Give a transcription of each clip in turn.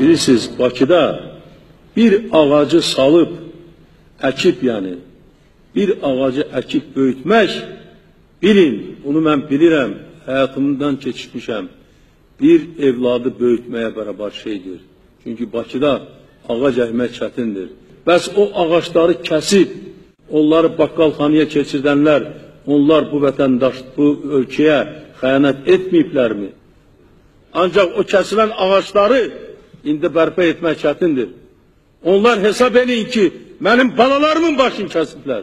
Bilirsiniz, Bakıda bir ağacı salıb, əkib yəni, bir ağacı əkib böyütmək, bilin, onu mən bilirəm, həyatımdan keçmişəm, bir evladı böyütməyə bərabər şeydir. Çünki Bakıda ağac əkmək çətindir. Bəs o ağacları kəsib, onları baqqalxanaya keçirdənlər, onlar bu vətəndaş, bu ölkəyə xəyanət etməyiblərmi? Ancaq o kəsilən ağaçları indi bərpa etmək çətindir. Onlar hesab edin ki, mənim balalarımın başını kəsiblər.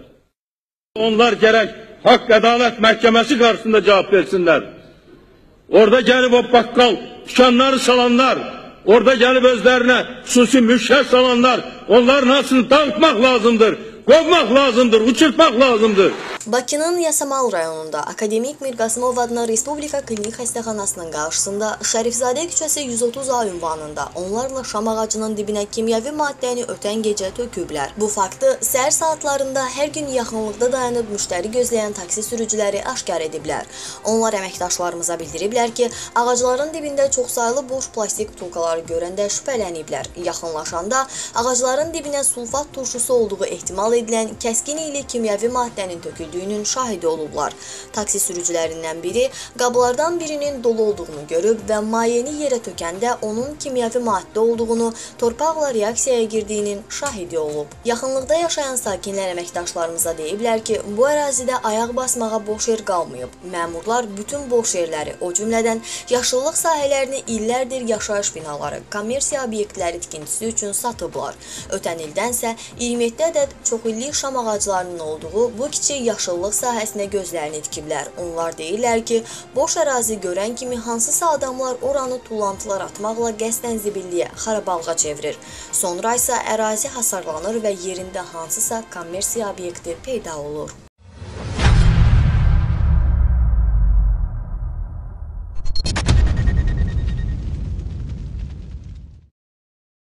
Onlar gərək Haqq-Ədalət Məhkəməsi qarşısında cavab versinlər. Orada gəlib o baqqal dükanları salanlar, orada gəlib özlərinə xüsusi müştər salanlar, onların hamısını dağıtmaq lazımdır. Qovmaq lazımdır, uçurtmaq lazımdır. Bakının Yasamal rayonunda Akademik Mirqasımov adına Respublika Klinik Xəstəxanasının qarşısında Şərifzadə küçəsi 130A ünvanında onlarla şam ağacının dibinə kimyəvi maddəni ötən gecə töküblər. Bu faktı səhər saatlarında hər gün yaxınlıqda dayanıb müştəri gözləyən taksi sürücüləri aşkar ediblər. Onlar əməkdaşlarımıza bildiriblər ki, ağacların dibində çoxsaylı boş plastik butulkaları görəndə şübhələniblər. Yaxınlaşanda ağacların dibinə sulfat turşusu olduğu ehtimal edilən kəskin ilə kimyəvi maddənin töküldüyünün şahidi olublar. Taksi sürücülərindən biri qablardan birinin dolu olduğunu görüb və mayeni yerə tökəndə onun kimyəvi maddə olduğunu, torpaqla reaksiyaya girdiyinin şahidi olub. Yaxınlıqda yaşayan sakinlər əməkdaşlarımıza deyiblər ki, bu ərazidə ayaq basmağa boş yer qalmayıb. Məmurlar bütün boş yerləri, o cümlədən yaşıllıq sahələrini illərdir yaşayış binaları, kommersiya obyektləri tikintisi üçün satıblar. Ötən ildənsə 27 ədəd çox illik şam ağaclarının olduğu bu kiçik yaşıllıq sahəsinə gözlərini dikiblər. Onlar deyirlər ki, boş ərazi görən kimi hansısa adamlar oranı tullantılar atmaqla qəsdən zibilliyə, xarabalığa çevirir. Sonra isə ərazi hasarlanır və yerində hansısa kommersiya obyekti peyda olur.